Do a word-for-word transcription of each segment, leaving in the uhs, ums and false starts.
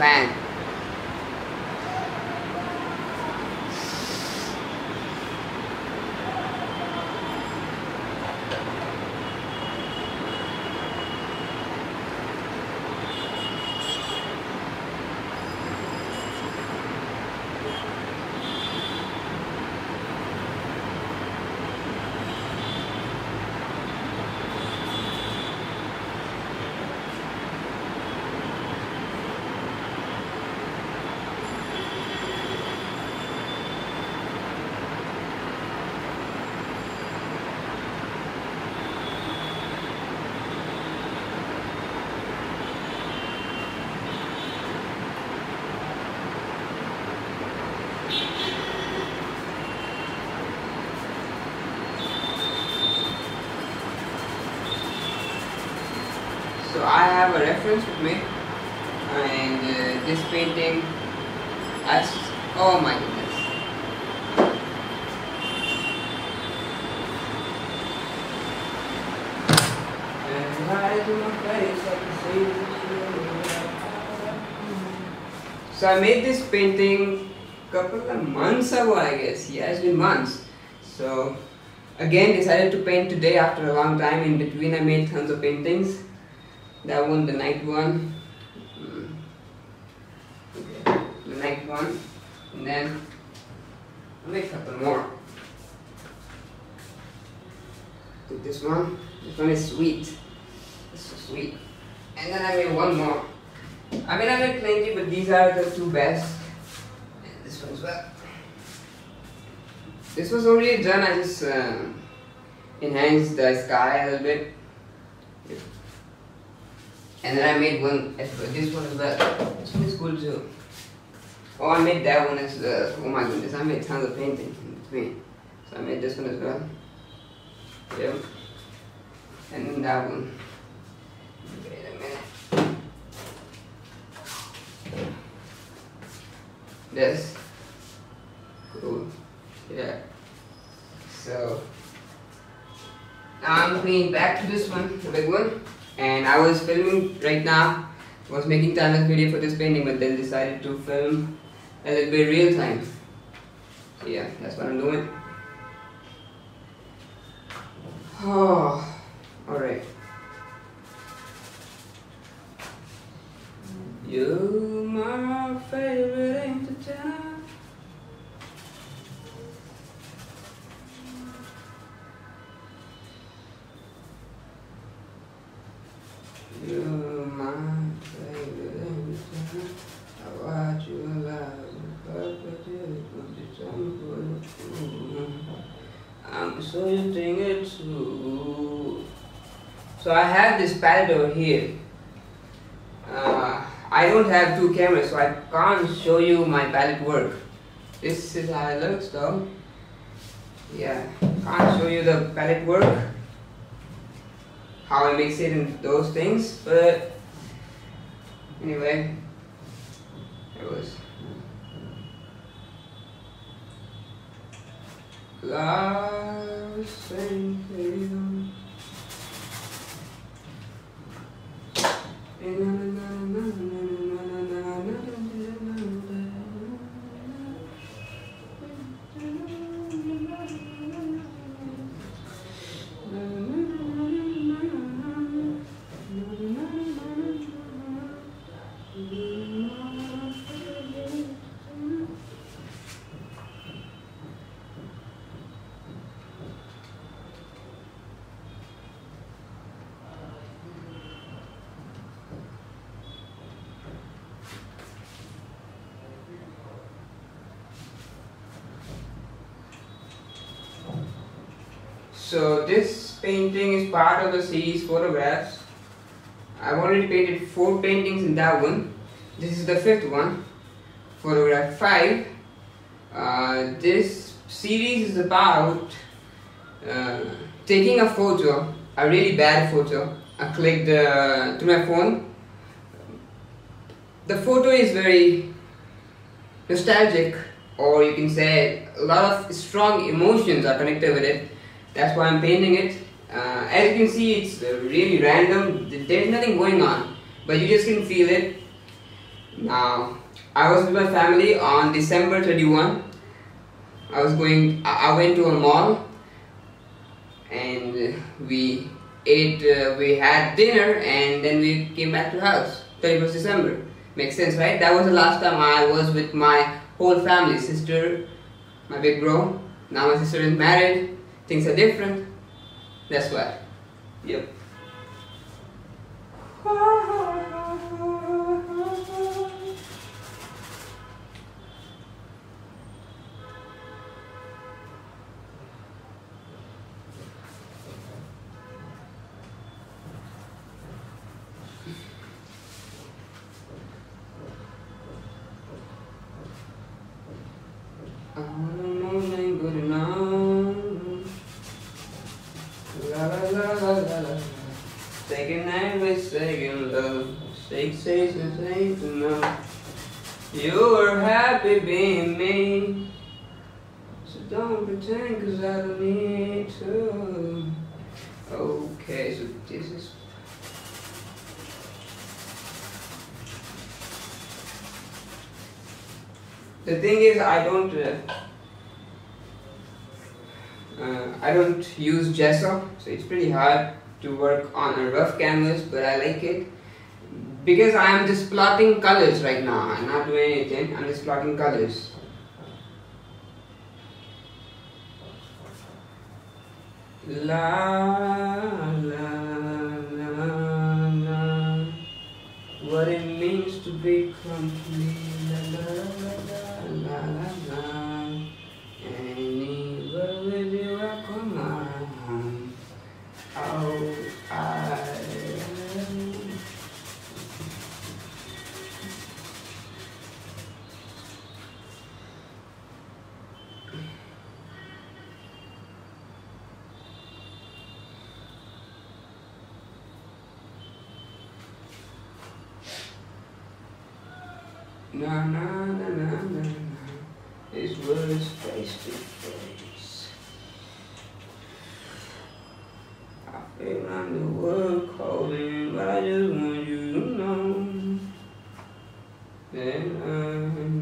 fan. So I have a reference with me, and uh, this painting has, oh my goodness, so I made this painting a couple of months ago, I guess. Yeah, it's been months. So again, decided to paint today after a long time. In between I made tons of paintings. That one, the night one, mm. okay. the night one, and then I'll make a couple more. Take this one, this one is sweet, it's so sweet. And then I made one more. I mean, I made plenty, but these are the two best. And this one as well. This was already done, I just uh, enhanced the sky a little bit. And then I made one, this one as well. This one is cool too. Oh, I made that one as well. Oh my goodness, I made tons of paintings in between. So I made this one as well. Yep. And then that one. Wait a minute. This. Cool. Yeah. So now I'm going back to this one, the big one. And I was filming right now, was making timelapse video for this painting, but then decided to film a little bit real time. So yeah, that's what I'm doing. Oh, alright. You my favorite entertainer. So you think it's too. So I have this palette over here. Uh, I don't have two cameras, so I can't show you my palette work. This is how it looks though. Yeah, can't show you the palette work, how I mix it and those things, but anyway, it was. Love same freedom. So this painting is part of the series Photographs. I've already painted four paintings in that one. This is the fifth one, Photograph five. Uh, this series is about uh, taking a photo, a really bad photo. I clicked uh, through my phone. The photo is very nostalgic, or you can say a lot of strong emotions are connected with it. That's why I'm painting it. Uh, as you can see, it's really random. There's nothing going on, but you just can feel it. Uh, I was with my family on December thirty-first. I was going, I went to a mall and we ate, uh, we had dinner and then we came back to the house, thirty-first December. Makes sense, right? That was the last time I was with my whole family, sister, my big bro. Now my sister is married, things are different, that's why. Yep. Second night with second love, six days is ain't enough. You were happy being me, so don't pretend cause I don't need to. Okay, so this is... The thing is, I don't... Uh, uh, I don't use gesso, so it's pretty hard to work on a rough canvas, but I like it because I am just plotting colors right now. I'm not doing anything, I'm just plotting colors. La la la la, what it means to be complete. La la la la la la, anywhere with you I come on. Oh. Na na na na na na, this world is face to face. I've been around the world calling, but I just want you to know that I'm here.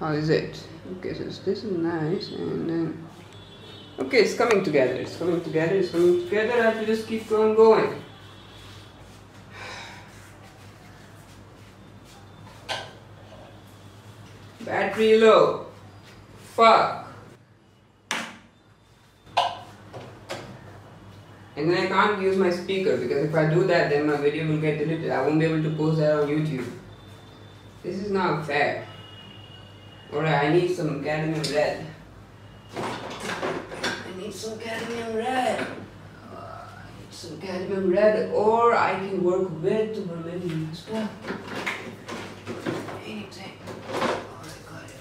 How is it? Okay, so this is nice, and then okay, it's coming together. It's coming together. It's coming together. I have to just keep on going. Battery low. Fuck. And then I can't use my speaker because if I do that, then my video will get deleted. I won't be able to post that on YouTube. This is not fair. Alright, I need some cadmium red. I need some cadmium red. Uh, I need some cadmium red, or I can work with vermilion as well. Anything. Oh, I got it.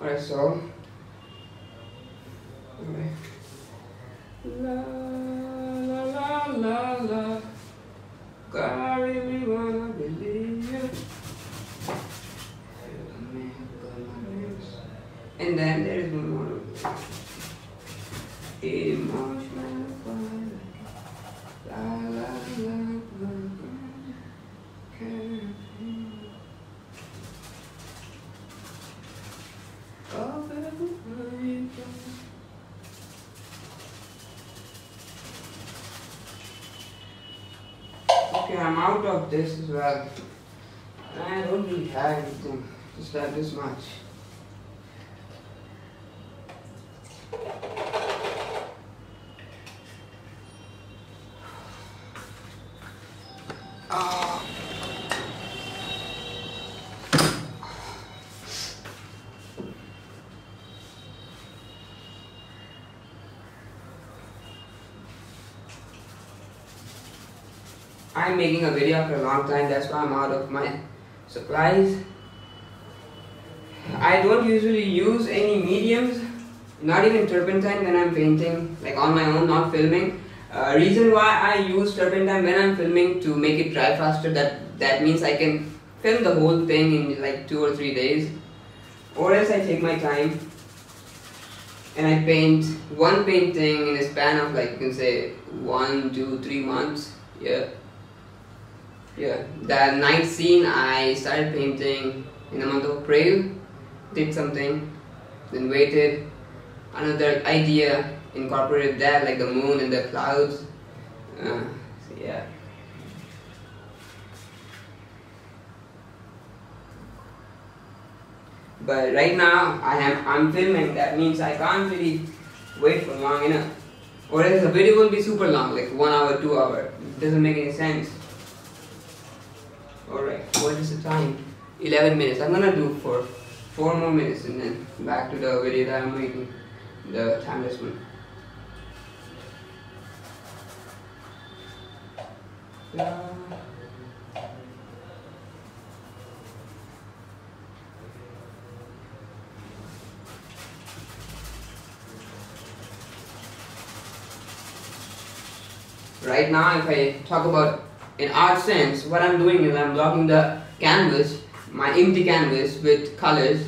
Alright, so okay. La la la la la, I really wanna believe you. And then there is one more emotional fire. La la la la la. Okay, I'm out of this as well. I don't really have anything, just have this much. I'm making a video after a long time, that's why I'm out of my supplies. I don't usually use any mediums, not even turpentine when I'm painting, like on my own, not filming. Uh, reason why I use turpentine when I'm filming to make it dry faster, that that means I can film the whole thing in like two or three days. Or else I take my time and I paint one painting in a span of, like, you can say one, two, three months. Yeah. Yeah. That night scene I started painting in the month of April, did something, then waited, another idea, incorporated that, like the moon and the clouds. Uh, so yeah. But right now I am I'm filming, that means I can't really wait for long enough. Or else the video will be super long, like one hour, two hour. It doesn't make any sense. Alright, what is the time? eleven minutes. I'm gonna do for four more minutes and then back to the video that I'm making, the timeless one. Yeah. Right now, if I talk about in art sense, what I'm doing is I'm blocking the canvas, my empty canvas, with colors,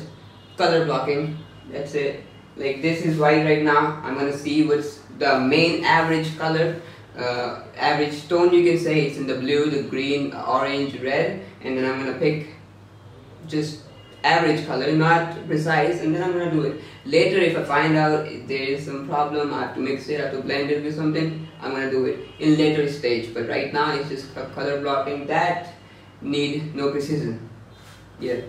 color blocking. That's it. Like this is white right now. I'm gonna see what's the main average color, uh, average tone, you can say. It's in the blue, the green, orange, red, and then I'm gonna pick just average color, not precise, and then I'm gonna do it. Later, if I find out if there is some problem, I have to mix it, I have to blend it with something, I'm gonna do it in later stage. But right now, it's just color blocking that need no precision. Yeah.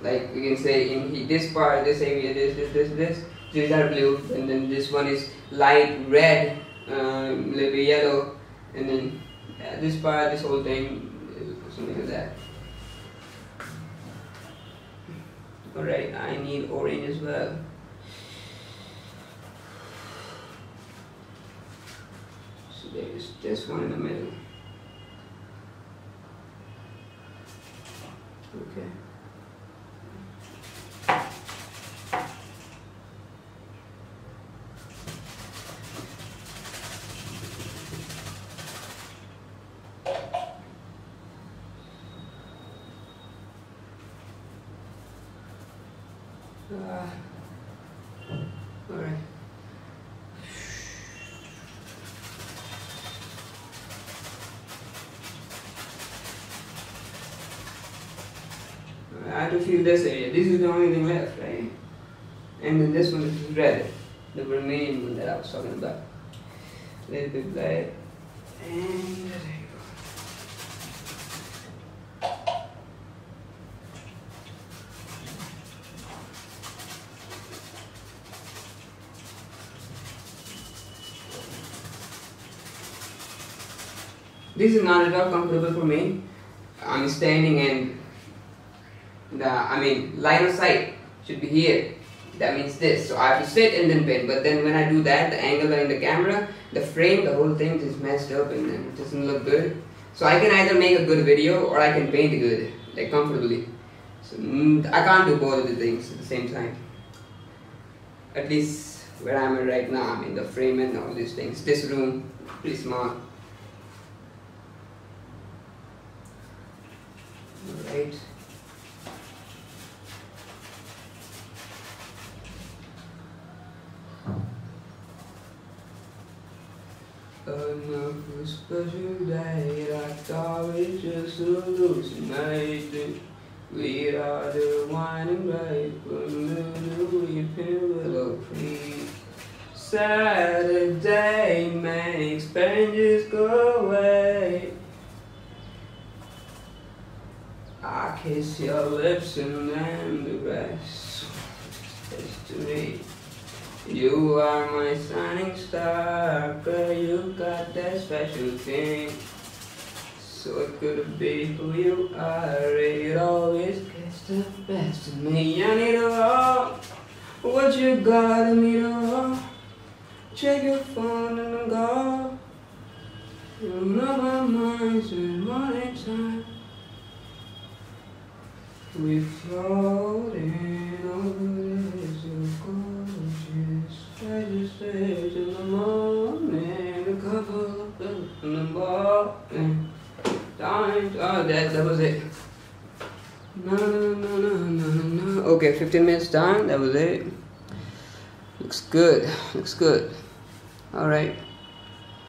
Like we can say in this part, this area, this, this, this, this, these are blue, and then this one is light red, um, little bit yellow, and then yeah, this part, this whole thing, something like that. Alright, I need orange as well. So there is this one in the middle. Okay. Uh, Alright. I have to fill this area. This is the only thing left, right? And then this one is red, the vermilion one that I was talking about. A little bit black. And there you go. This is not at all comfortable for me. I'm standing and the, I mean, line of sight should be here. That means this. So I have to sit and then paint. But then when I do that, the angle in the camera, the frame, the whole thing is messed up and then it doesn't look good. So I can either make a good video or I can paint good, like comfortably. So I can't do both of the things at the same time. At least where I'm at right now, I mean, the frame and all these things. This room, pretty small. Right. Another special day, I thought it just hallucinated. We are the winding right, but we feel a little free. Saturday makes pain just go away. I kiss your lips and then the rest is to me. You are my shining star, girl, you got that special thing. So it could be who you are, it always gets the best of me. I need a wall, What you got in me to check your phone and go. You'll know my mind's in morning time. We floating over this gorgeous treasure stage in the morning. A couple of them in the morning. Oh, that, that was it. No, no, no, no, no, no. Okay, fifteen minutes done. That was it. Looks good. Looks good. All right.